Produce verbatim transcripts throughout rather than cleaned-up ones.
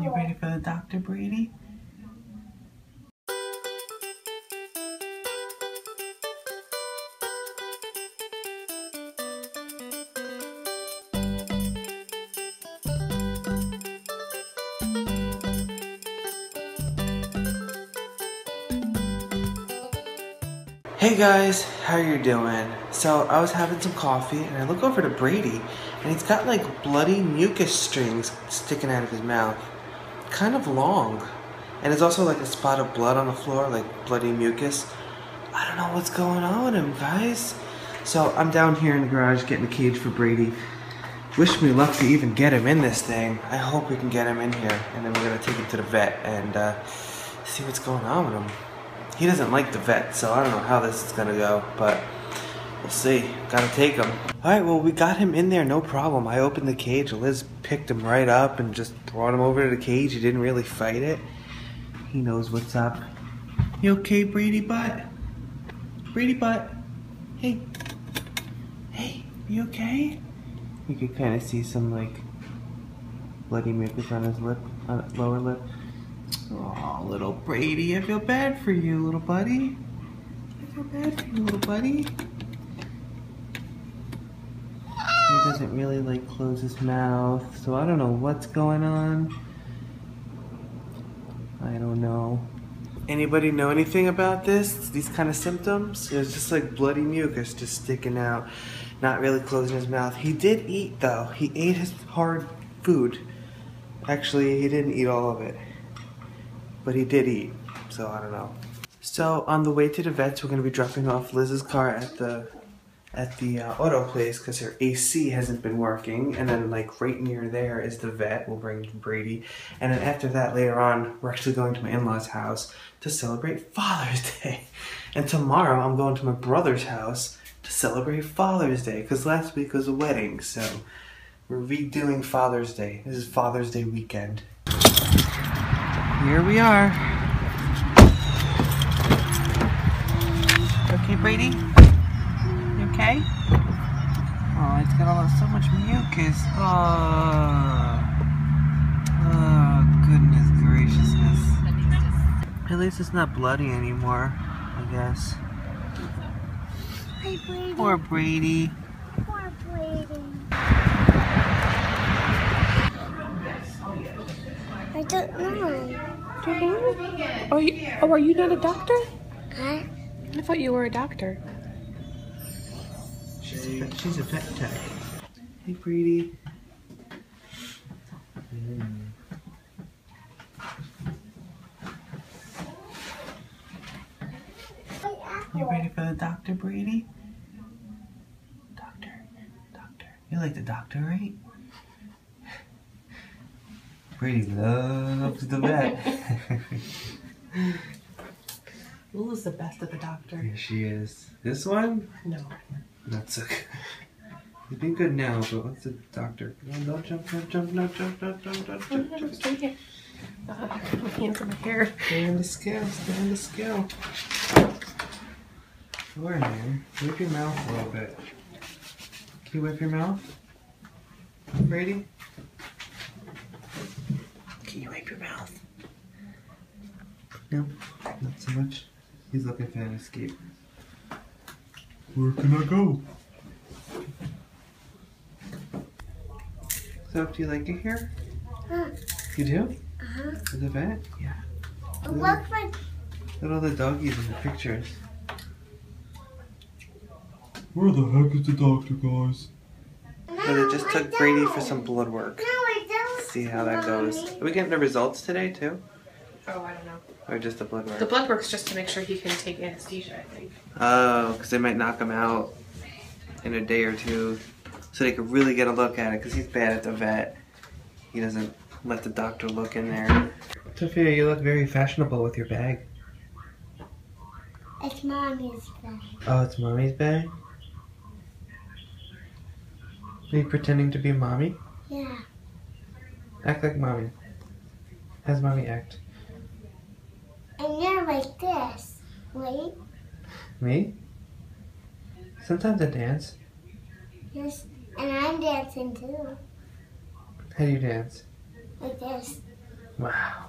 You ready for the doctor, Brady? Hey guys, how you doing? So I was having some coffee and I look over to Brady and he's got like bloody mucus strings sticking out of his mouth. Kind of long. And there's also like a spot of blood on the floor, like bloody mucus. I don't know what's going on with him, guys. So I'm down here in the garage getting a cage for Brady. Wish me luck to even get him in this thing. I hope we can get him in here and then we're gonna take him to the vet and uh, see what's going on with him. He doesn't like the vet, so I don't know how this is gonna go, but we'll see. Gotta take him. Alright, well, we got him in there, no problem. I opened the cage. Liz picked him right up and just brought him over to the cage. He didn't really fight it. He knows what's up. You okay, Brady Butt? Brady Butt? Hey. Hey, you okay? You can kind of see some, like, bloody mucus on his lip, on his lower lip. Oh, little Brady, I feel bad for you, little buddy. I feel bad for you, little buddy. He doesn't really like close his mouth, so I don't know what's going on. I don't know. Anybody know anything about this? These kind of symptoms? It's just like bloody mucus just sticking out, not really closing his mouth. He did eat though. He ate his hard food. Actually, he didn't eat all of it. But he did eat, so I don't know. So on the way to the vets, we're gonna be dropping off Liz's car at the at the uh, auto place because her A C hasn't been working. And then like right near there is the vet. We'll bring Brady, and then after that later on, we're actually going to my in-laws' house to celebrate Father's Day. And tomorrow I'm going to my brother's house to celebrate Father's Day because last week was a wedding, so we're redoing Father's Day. This is Father's Day weekend. Here we are. Okay, Brady? You okay? Oh, it's got all so much mucus. Oh. Oh, goodness graciousness. At least it's not bloody anymore, I guess. Hi, Brady. Poor Brady. Poor Brady. I don't know. Do you know? Are you, oh, are you not a doctor? Huh? I thought you were a doctor. She's a vet, she's a vet tech. Hey, Brady. Mm. You ready for the doctor, Brady? Doctor, doctor. You like the doctor, right? Brady loves the vet. Lula's the best at the doctor. Yeah, she is. This one? No. Not so good. He's been good now, but what's the doctor? No, no, jump, jump, jump, no, jump, jump, jump, jump, jump, jump. Stay here. Uh, my hands in my hair. Stay on the scale, stay on the scale. Go in there. Whip your mouth a little bit. Can you whip your mouth? Brady? Can you wipe your mouth? No, not so much. He's looking for an escape. Where can I go? So, do you like it here? Huh. You do? Uh-huh. Is it vet? Yeah. It looks like... Look at all the doggies in the pictures. Where the heck is the doctor, guys? No, so they just I took don't. Brady for some blood work. No. See how that goes. Are we getting the results today too? Oh, I don't know. Or just the blood work? The blood work's just to make sure he can take anesthesia, I think. Oh, because they might knock him out in a day or two, so they could really get a look at it. Because he's bad at the vet. He doesn't let the doctor look in there. Sophia, you look very fashionable with your bag. It's mommy's bag. Oh, it's mommy's bag. Are you pretending to be mommy? Yeah. Act like mommy. How's mommy act? And you're like this, right? Me? Sometimes I dance. Yes, and I'm dancing too. How do you dance? Like this. Wow.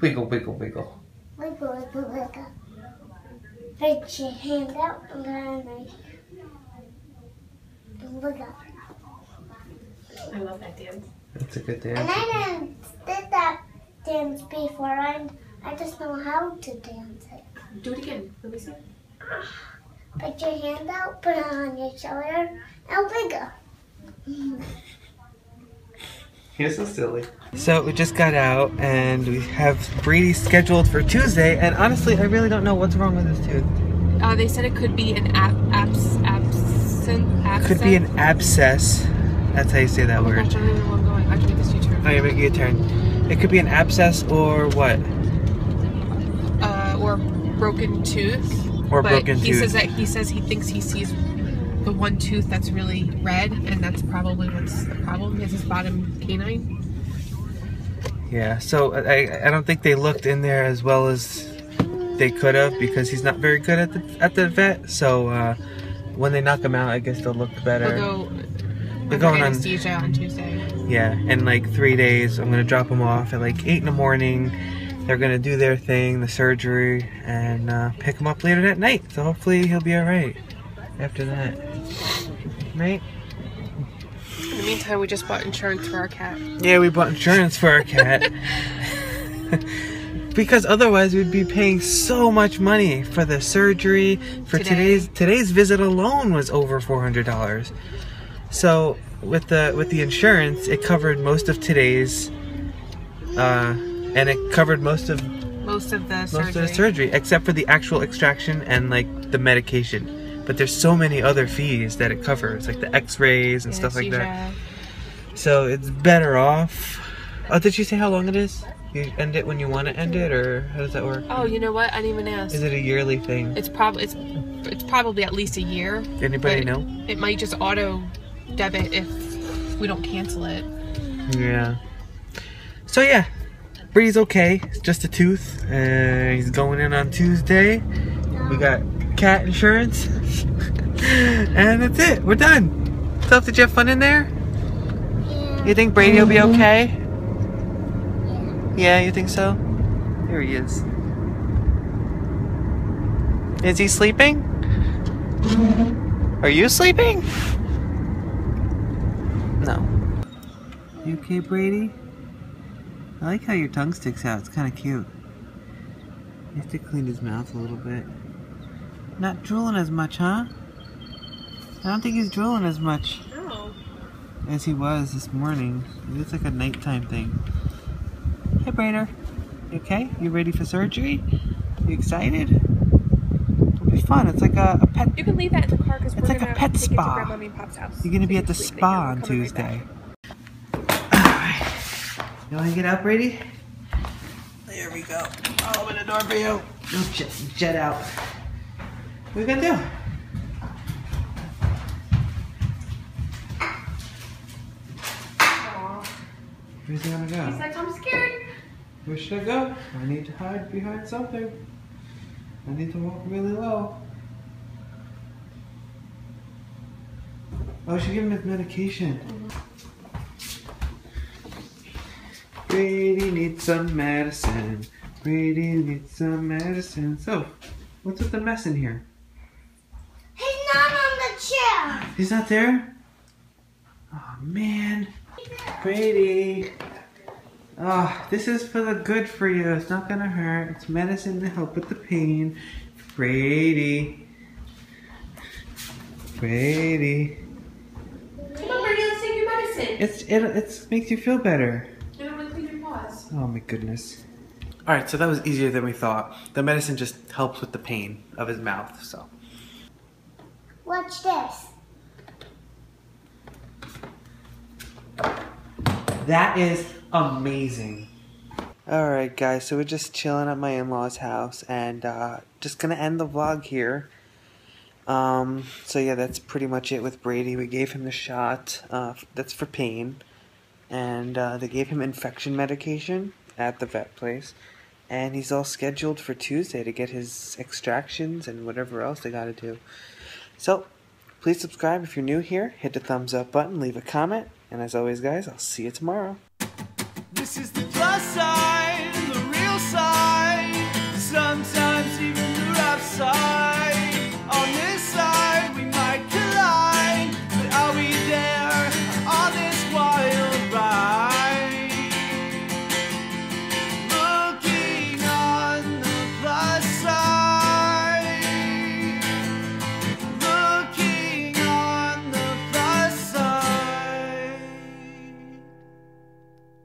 Wiggle, wiggle, wiggle. Wiggle, wiggle, wiggle. Put your hand out and then wiggle. I love that dance. That's a good dance. And I didn't did that dance before, and I just know how to dance it. Do it again. Let me see. Put your hand out, put it on your shoulder, and wiggle. You're so silly. So we just got out and we have Brady scheduled for Tuesday, and honestly I really don't know what's wrong with his tooth. Uh, they said it could be an ab abs abscent, abscent. Could be an abscess. That's how you say that oh word. Gosh, I really love going. I can make this U-turn. Oh, you make a U-turn. It could be an abscess or what? Uh, or broken tooth. Or but broken he tooth. He says that he says he thinks he sees the one tooth that's really red, and that's probably what's the problem, is his bottom canine. Yeah, so I, I don't think they looked in there as well as they could have, because he's not very good at the, at the vet, so uh, when they knock him out, I guess they'll look better. They'll go, They're going on anesthesia on Tuesday. Yeah, in like three days, I'm going to drop him off at like eight in the morning. They're going to do their thing, the surgery, and uh, pick him up later that night, so hopefully he'll be alright after that. Right? In the meantime, we just bought insurance for our cat. Yeah, we bought insurance for our cat. Because otherwise we'd be paying so much money for the surgery. For Today. today's today's visit alone was over four hundred dollars. So with the with the insurance, it covered most of today's uh and it covered most of most of the most surgery. of the surgery except for the actual extraction and like the medication. But there's so many other fees that it covers, like the x-rays and yeah, stuff like that. So it's better off. Oh, did you say how long it is? You end it when you want to end it, or how does that work? Oh, you know what? I didn't even ask. Is it a yearly thing? It's probably it's it's probably at least a year. Anybody know? It, it might just auto debit if we don't cancel it. Yeah. So yeah, Bree's okay. It's just a tooth. Uh, he's going in on Tuesday. We got cat insurance. And that's it. We're done. Stuff, did you have fun in there? Yeah. You think Brady will be okay? Yeah. Yeah, you think so? Here he is. Is he sleeping? Mm-hmm. Are you sleeping? No. You okay, Brady? I like how your tongue sticks out. It's kind of cute. You have to clean his mouth a little bit. Not drooling as much, huh? I don't think he's drooling as much no. as he was this morning. It's like a nighttime thing. Hey, Brader. You okay? You ready for surgery? You excited? It'll be fun. It's like a, a pet. You can leave that in the car because we're like gonna a pet take spa. It to Grandmommy and Pop's house. You're gonna so be at the spa on Tuesday. Right All right. You wanna get out, Brady? There we go. I'll open the door for you. You'll jet, jet out. What are we gonna do? Aww. Where's he gonna go? He's like, I'm scared. Where should I go? I need to hide behind something. I need to walk really low. Oh, she gave him his medication. Mm-hmm. Brady needs some medicine. Brady needs some medicine. So, what's with the mess in here? Not on the chair. He's not there? Oh man. Brady. Oh, this is for the good for you. It's not gonna hurt. It's medicine to help with the pain. Brady. Brady. Come on, Brady, let's take your medicine. It's it it's makes you feel better. No, I'm gonna clean your paws. Oh my goodness. Alright, so that was easier than we thought. The medicine just helps with the pain of his mouth, so. Watch this. That is amazing. All right, guys, so we're just chilling at my in-laws' house, and uh, just gonna end the vlog here. Um, so yeah, that's pretty much it with Brady. We gave him the shot, uh, that's for pain, and uh, they gave him infection medication at the vet place. And he's all scheduled for Tuesday to get his extractions and whatever else they gotta do. So, please subscribe if you're new here, hit the thumbs up button, leave a comment, and as always guys, I'll see you tomorrow. This is the plus side.